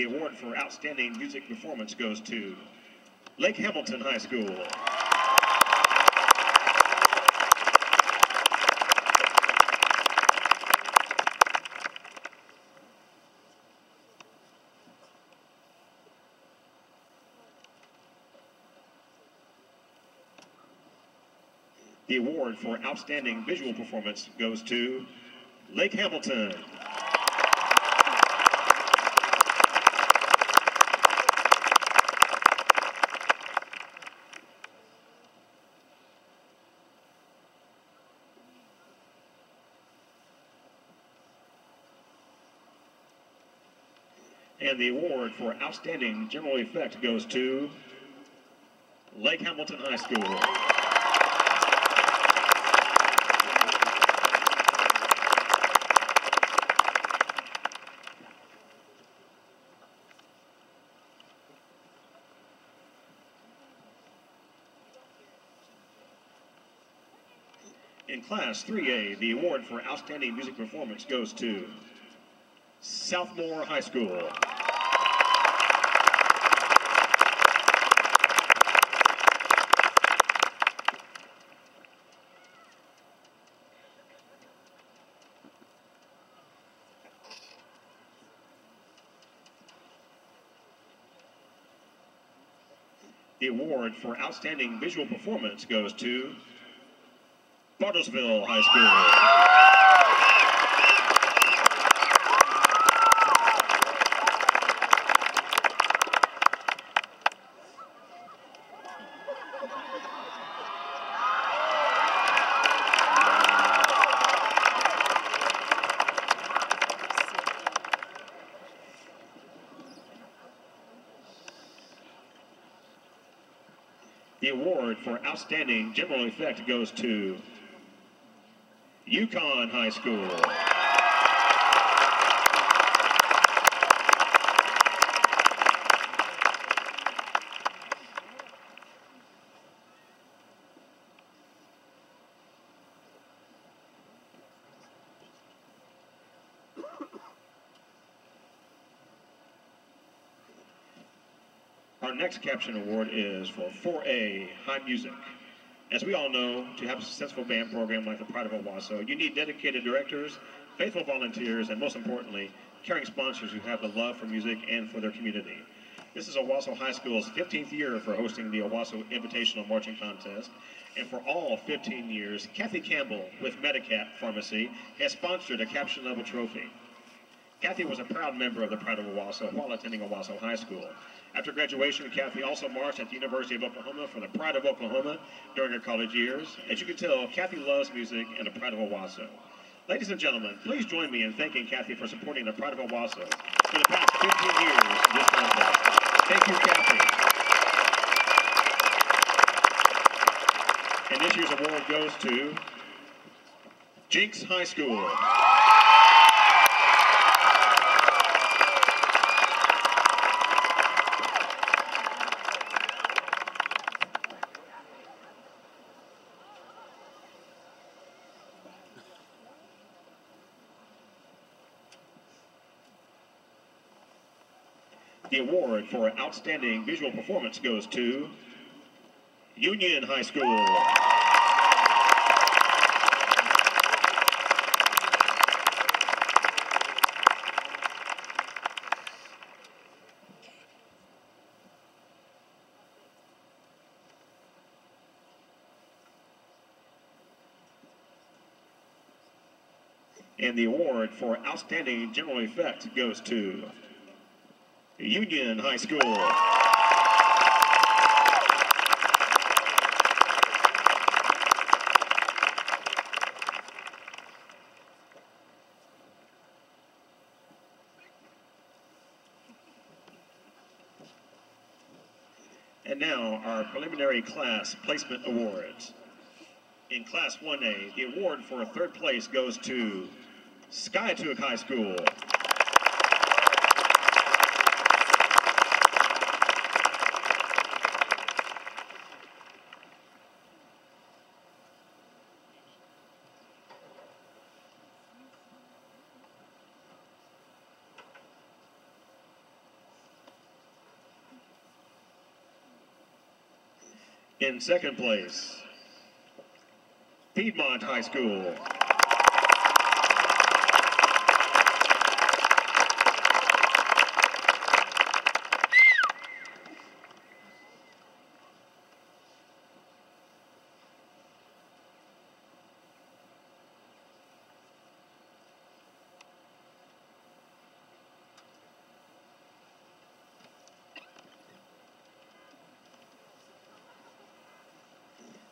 The award for outstanding music performance goes to Lake Hamilton High School. The award for outstanding visual performance goes to Lake Hamilton. And the award for outstanding general effect goes to Lake Hamilton High School. In Class 3A, the award for outstanding music performance goes to Southmoore High School. The award for outstanding visual performance goes to Bartlesville High School. The award for outstanding general effect goes to Yukon High School. Our next caption award is for 4A High Music. As we all know, to have a successful band program like the Pride of Owasso, you need dedicated directors, faithful volunteers, and most importantly, caring sponsors who have the love for music and for their community. This is Owasso High School's 15th year for hosting the Owasso Invitational Marching Contest, and for all 15 years, Kathy Campbell with MediCap Pharmacy has sponsored a caption-level trophy. Kathy was a proud member of the Pride of Owasso while attending Owasso High School. After graduation, Kathy also marched at the University of Oklahoma for the Pride of Oklahoma during her college years. As you can tell, Kathy loves music and the Pride of Owasso. Ladies and gentlemen, please join me in thanking Kathy for supporting the Pride of Owasso for the past 15 years this contest. Thank you, Kathy. And this year's award goes to Jenks High School. The award for outstanding visual performance goes to Union High School. And the award for outstanding general effect goes to Union High School. And now our preliminary class placement awards. In Class 1A, the award for third place goes to Skyatook High School. In second place, Piedmont High School.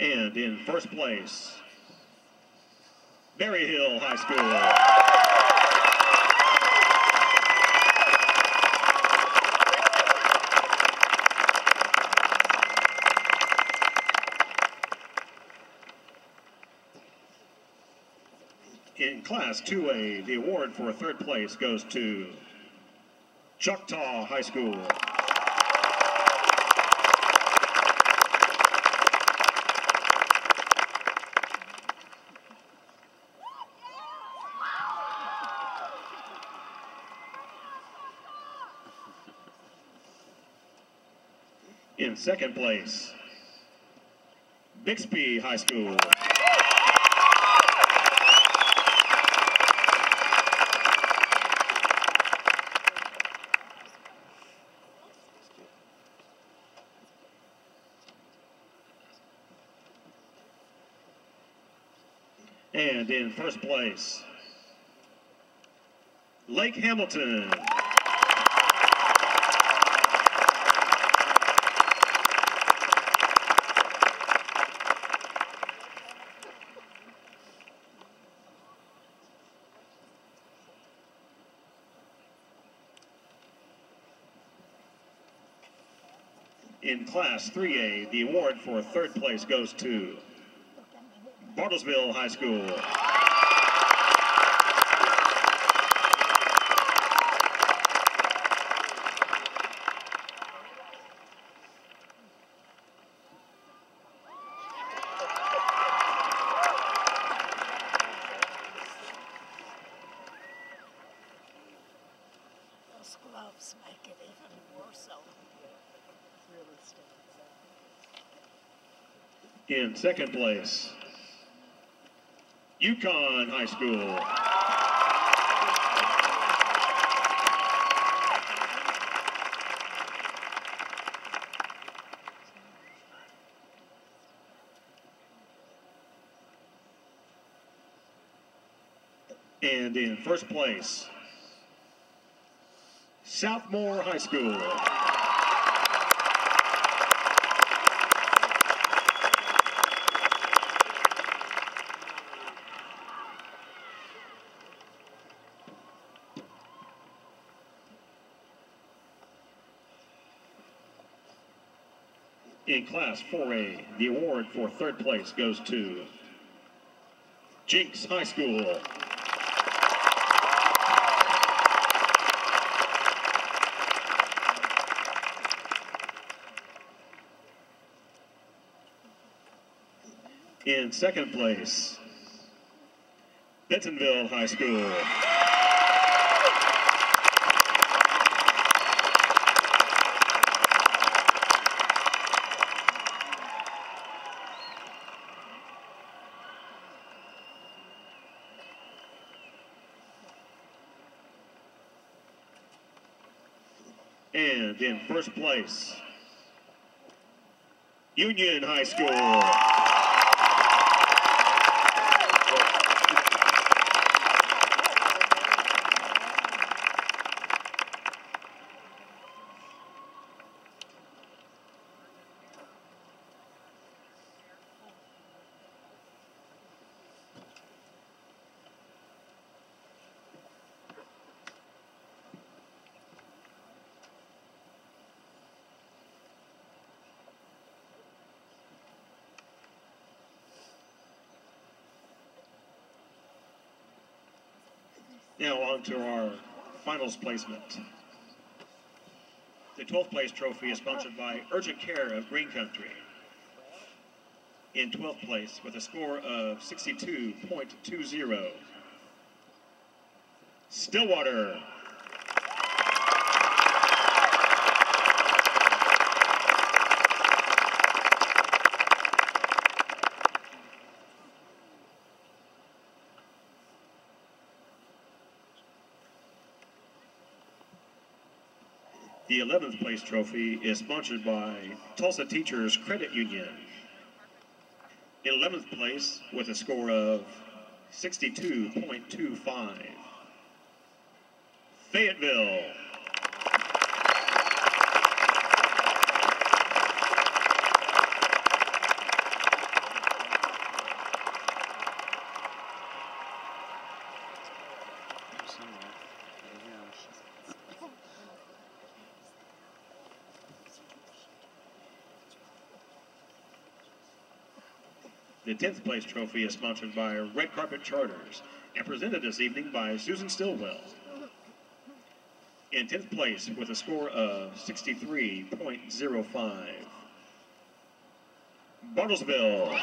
And in first place, Berryhill High School. In Class 2A, the award for third place goes to Choctaw High School. In second place, Bixby High School. And in first place, Lake Hamilton. In Class 3A, the award for third place goes to Bartlesville High School. In second place, Yukon High School. And in first place, Southmoore High School. In Class 4A, the award for third place goes to Jenks High School. In second place, Bentonville High School. And in first place, Union High School. Now on to our finals placement. The 12th place trophy is sponsored by Urgent Care of Green Country. In 12th place with a score of 62.20, Stillwater. The 11th place trophy is sponsored by Tulsa Teachers Credit Union. In 11th place with a score of 62.25. Fayetteville. The 10th place trophy is sponsored by Red Carpet Charters and presented this evening by Susan Stillwell. In 10th place with a score of 63.05. Bartlesville.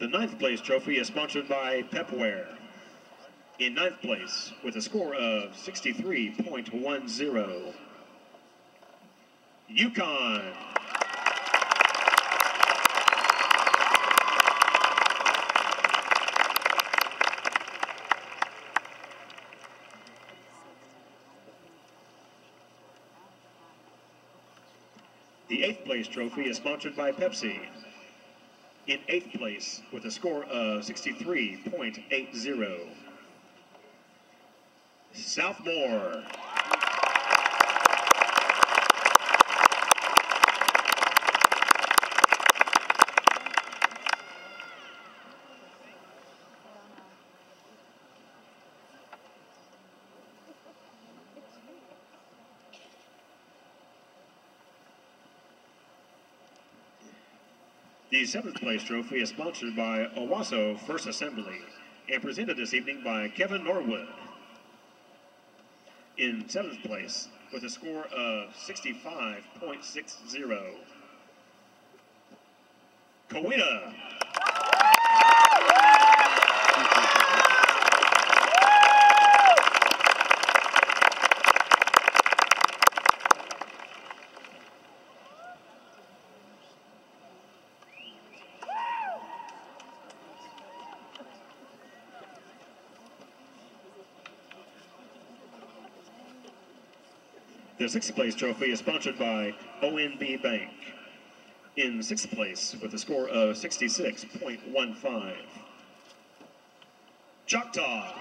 The 9th place trophy is sponsored by Pepware. In 9th place with a score of 63.10, Yukon. The 8th place trophy is sponsored by Pepsi. In 8th place with a score of 63.80, Southmoore. The 7th place trophy is sponsored by Owasso First Assembly and presented this evening by Kevin Norwood. In 7th place with a score of 65.60, Coweta. The 6th place trophy is sponsored by ONB Bank. In 6th place with a score of 66.15, Choctaw.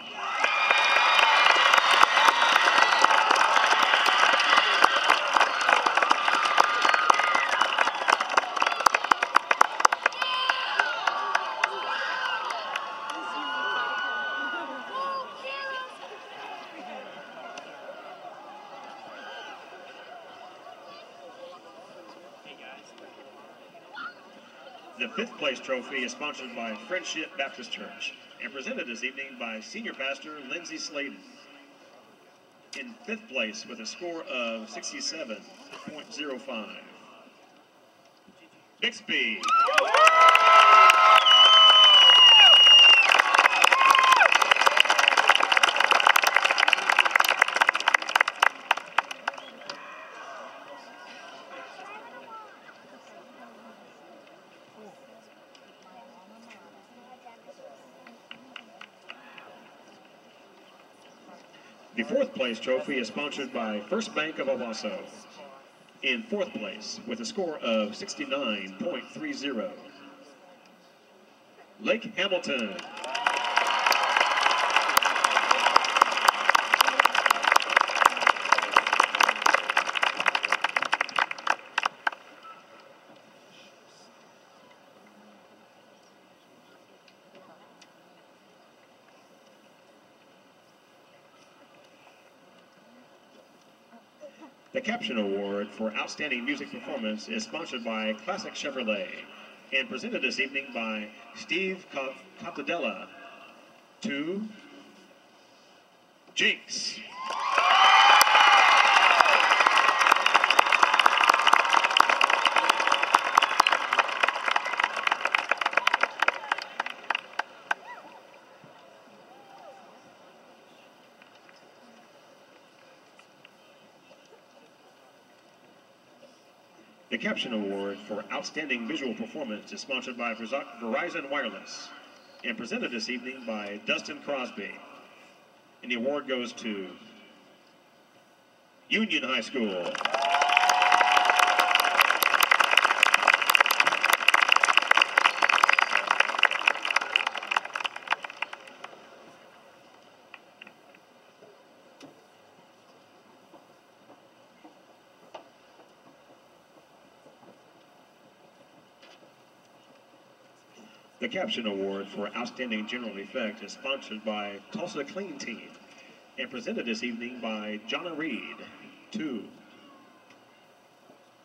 The 5th place trophy is sponsored by Friendship Baptist Church and presented this evening by Senior Pastor Lindsey Sladen. In 5th place with a score of 67.05, Bixby. The 4th place trophy is sponsored by First Bank of Owasso. In 4th place with a score of 69.30, Lake Hamilton. The Caption Award for Outstanding Music Performance is sponsored by Classic Chevrolet and presented this evening by Steve Cottadella to Jenks. The Caption Award for Outstanding Visual Performance is sponsored by Verizon Wireless and presented this evening by Dustin Crosby. And the award goes to Union High School. The Caption Award for Outstanding General Effect is sponsored by Tulsa Clean Team and presented this evening by Jonna Reed to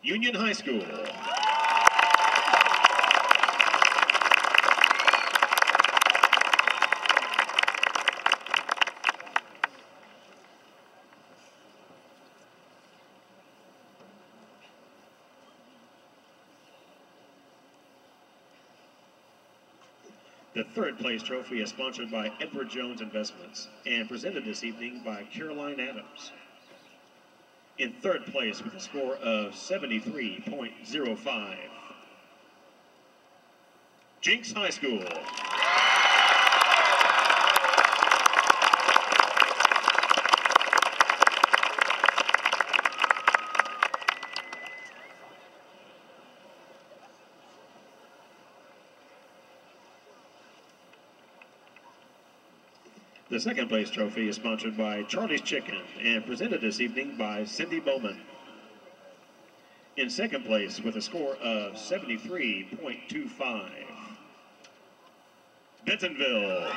Union High School. The third place trophy is sponsored by Edward Jones Investments and presented this evening by Caroline Adams. In third place with a score of 73.05, Jenks High School. The second place trophy is sponsored by Charlie's Chicken and presented this evening by Cindy Bowman. In second place with a score of 73.25, Bentonville.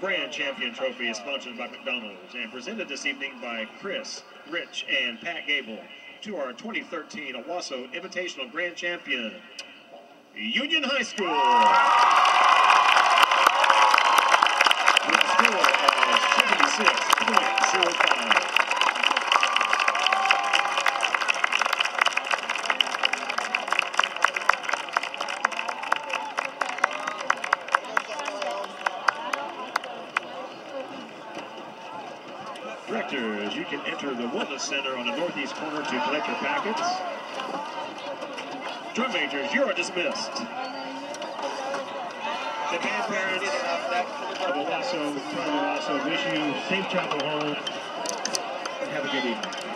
Grand Champion Trophy is sponsored by McDonald's and presented this evening by Chris, Rich, and Pat Gable to our 2013 Owasso Invitational Grand Champion, Union High School, with a score of 76.05. You can enter the Wellness Center on the northeast corner to collect your packets. Drum majors, you are dismissed. The band parents of Owasso, Pride of Owasso, wish you safe travel home and have a good evening.